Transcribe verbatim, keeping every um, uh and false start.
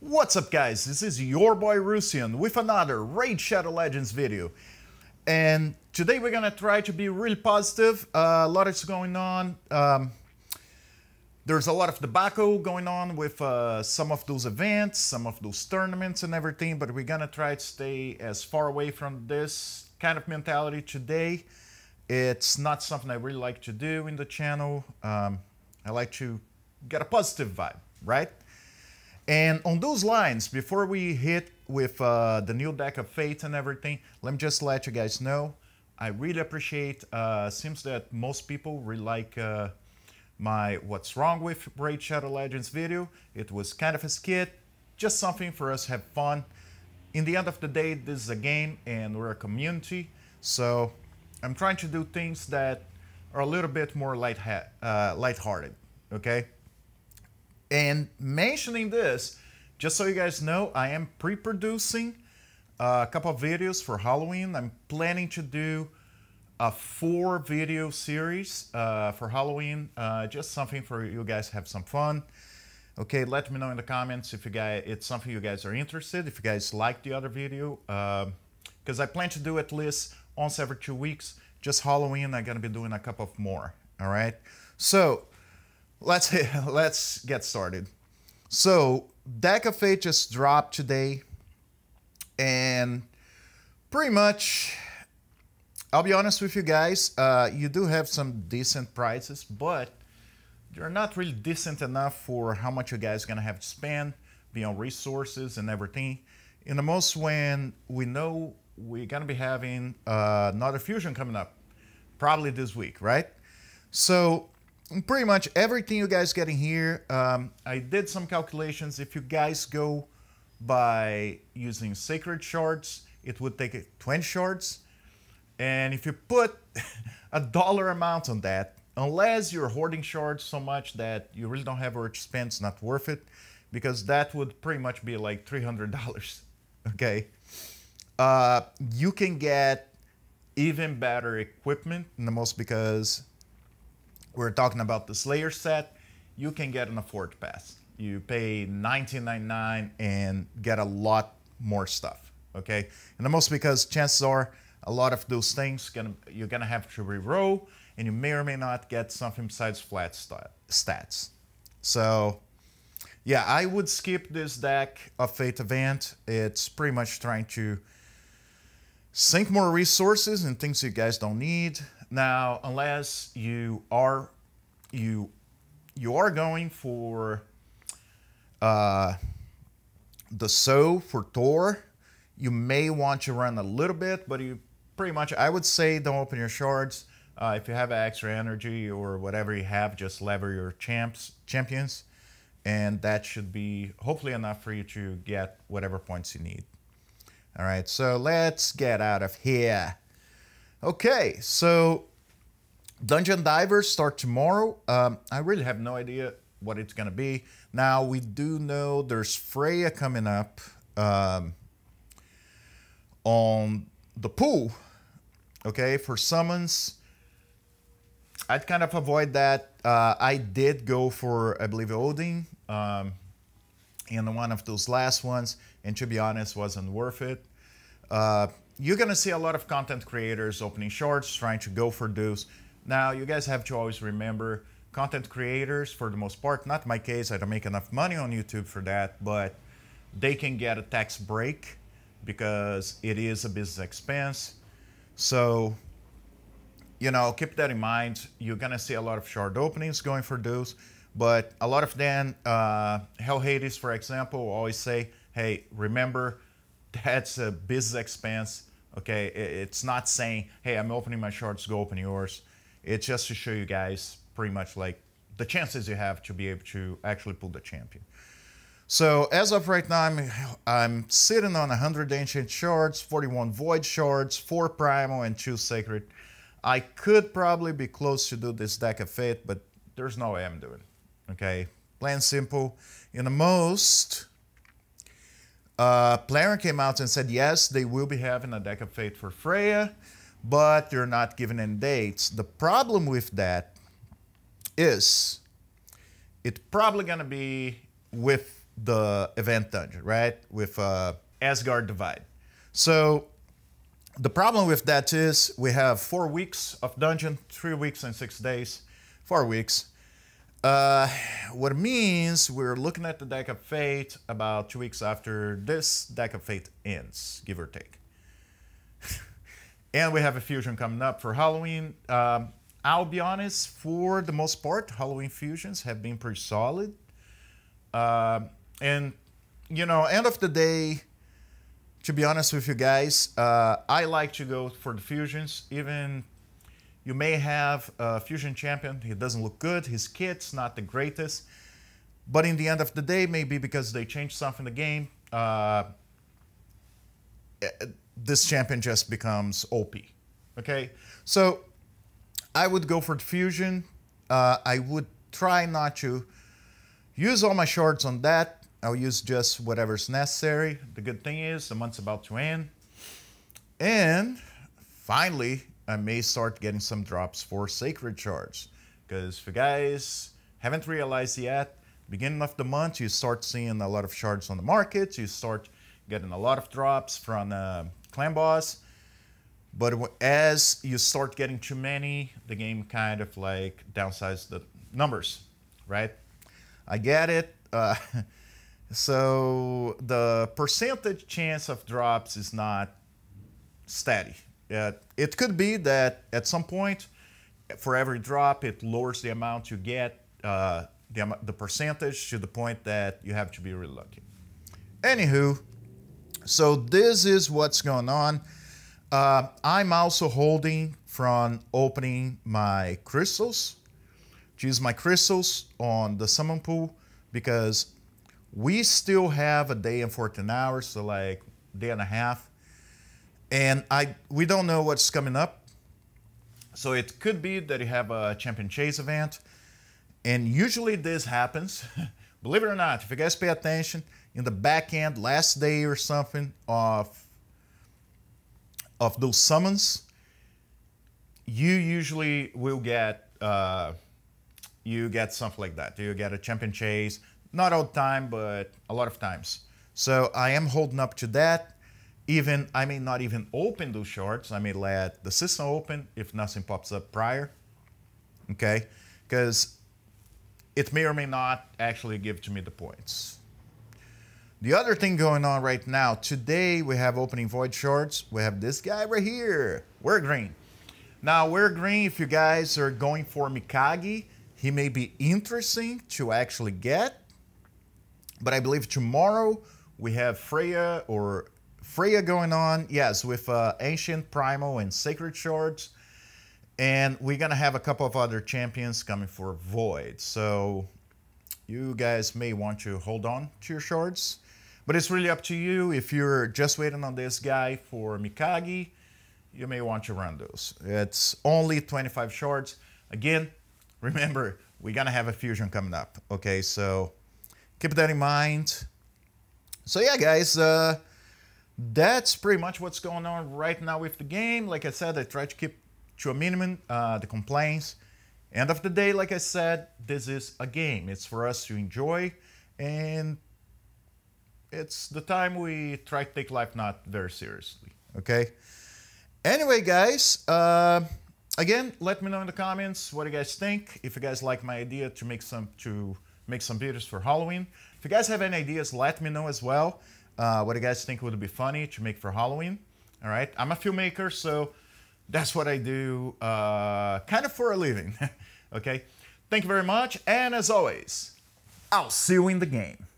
What's up guys, this is your boy Rusian with another Raid Shadow Legends video. And today we're gonna try to be really positive. Uh, a lot is going on. Um, there's a lot of debacle going on with uh, some of those events, some of those tournaments and everything, but we're gonna try to stay as far away from this kind of mentality today. It's not something I really like to do in the channel. Um, I like to get a positive vibe, right? And on those lines, before we hit with uh, the new Deck of Fate and everything, let me just let you guys know, I really appreciate, uh, seems that most people really like uh, my What's Wrong with Raid Shadow Legends video. It was kind of a skit, just something for us to have fun. In the end of the day, this is a game and we're a community, so I'm trying to do things that are a little bit more light uh, lighthearted, okay? And mentioning this, just so you guys know, I am pre-producing a couple of videos for Halloween. I'm planning to do a four video series uh, for Halloween, uh, just something for you guys to have some fun. Okay, let me know in the comments if you guys, it's something you guys are interested, if you guys like the other video, because uh, I plan to do at least once every two weeks, just Halloween. I'm gonna be doing a couple of more, all right? So, Let's hit, let's get started. So, Deck of Fate just dropped today, and pretty much, I'll be honest with you guys, uh, you do have some decent prices, but they're not really decent enough for how much you guys are gonna have to spend beyond resources and everything. In the most, when we know we're gonna be having uh, another fusion coming up, probably this week, right? So, pretty much everything you guys get in here, um, I did some calculations. If you guys go by using sacred shards, it would take twenty shards. And if you put a dollar amount on that, unless you're hoarding shards so much that you really don't have where to spend, it's not worth it, because that would pretty much be like three hundred dollars, okay? Uh, you can get even better equipment, in the most, because we're talking about the Slayer set, you can get an Forge Pass. You pay nineteen ninety-nine and get a lot more stuff, okay? And the most, because chances are a lot of those things gonna, you're gonna have to reroll, and you may or may not get something besides flat stat, stats. So, yeah, I would skip this Deck of Fate event. It's pretty much trying to sink more resources and things you guys don't need. Now, unless you are you you are going for uh, the soul for Thor, you may want to run a little bit, but you pretty much, I would say, don't open your shards. Uh, if you have extra energy or whatever you have, just lever your champs champions, and that should be hopefully enough for you to get whatever points you need. All right, so let's get out of here. Okay, so Dungeon Divers start tomorrow. Um, I really have no idea what it's gonna be. Now, we do know there's Freya coming up um, on the pool, okay, for summons. I'd kind of avoid that. Uh, I did go for, I believe, Odin um, in one of those last ones, and to be honest, wasn't worth it. Uh, You're gonna see a lot of content creators opening shorts, trying to go for those. Now, you guys have to always remember, content creators, for the most part, not my case, I don't make enough money on YouTube for that, but they can get a tax break because it is a business expense. So, you know, keep that in mind. You're gonna see a lot of short openings going for those, but a lot of them, uh, Hell Hades, for example, always say, hey, remember, that's a business expense. Okay, it's not saying, hey, I'm opening my shorts, go open yours. It's just to show you guys pretty much like the chances you have to be able to actually pull the champion. So as of right now, I'm, I'm sitting on one hundred Ancient Shards, forty-one Void Shards, four Primal and two Sacred. I could probably be close to do this Deck of Fate, but there's no way I'm doing it. Okay, plain simple. In the most, Uh, Player came out and said, yes, they will be having a Deck of Fate for Freya, but they're not giving any dates. The problem with that is it's probably going to be with the event dungeon, right? With uh, Asgard Divide. So the problem with that is we have four weeks of dungeon, three weeks and six days, four weeks. Uh, what it means, we're looking at the Deck of Fate about two weeks after this Deck of Fate ends, give or take. And we have a fusion coming up for Halloween. Um, I'll be honest, for the most part, Halloween fusions have been pretty solid. Uh, and, you know, end of the day, to be honest with you guys, uh, I like to go for the fusions. Even you may have a fusion champion, he doesn't look good, his kit's not the greatest. But in the end of the day, maybe because they changed something in the game, uh, this champion just becomes O P. Okay? So I would go for the fusion. Uh, I would try not to use all my shards on that. I'll use just whatever's necessary. The good thing is the month's about to end. And finally, I may start getting some drops for sacred shards. Because if you guys haven't realized yet, beginning of the month, you start seeing a lot of shards on the market. You start getting a lot of drops from uh, clan boss. But as you start getting too many, the game kind of like downsizes the numbers, right? I get it. Uh, So the percentage chance of drops is not steady. Uh, it could be that at some point, for every drop, it lowers the amount you get, uh, the, the percentage, to the point that you have to be really lucky. Anywho, so this is what's going on. Uh, I'm also holding from opening my crystals, to use my crystals on the summon pool, because we still have a day and fourteen hours, so like day and a half. And I we don't know what's coming up. So it could be that you have a Champion Chase event. And usually this happens. Believe it or not, if you guys pay attention, in the back end, last day or something of, of those summons, you usually will get, uh, you get something like that. You get a Champion Chase. Not all the time, but a lot of times. So I am holding up to that. Even I may not even open those shards. I may let the system open if nothing pops up prior. Okay? Because it may or may not actually give to me the points. The other thing going on right now, today we have opening void shards. We have this guy right here. We're green. Now, we're green if you guys are going for Mikagi. He may be interesting to actually get. But I believe tomorrow we have Freya or Freya going on, yes, with uh, Ancient, Primal, and Sacred Shards. And we're going to have a couple of other champions coming for Void. So you guys may want to hold on to your shards. But it's really up to you. If you're just waiting on this guy for Mikagi, you may want to run those. It's only twenty-five shards. Again, remember, we're going to have a fusion coming up. Okay, so keep that in mind. So yeah, guys, uh, that's pretty much what's going on right now with the game. Like I said, I try to keep to a minimum uh, the complaints. End of the day, like I said, this is a game. It's for us to enjoy, and it's the time we try to take life not very seriously, okay? Anyway, guys, uh, again, let me know in the comments what you guys think. If you guys like my idea to make some... to make some videos for Halloween. If you guys have any ideas, let me know as well. Uh, what you guys think would be funny to make for Halloween. All right, I'm a filmmaker, so that's what I do uh, kind of for a living. Okay, thank you very much. And as always, I'll see you in the game.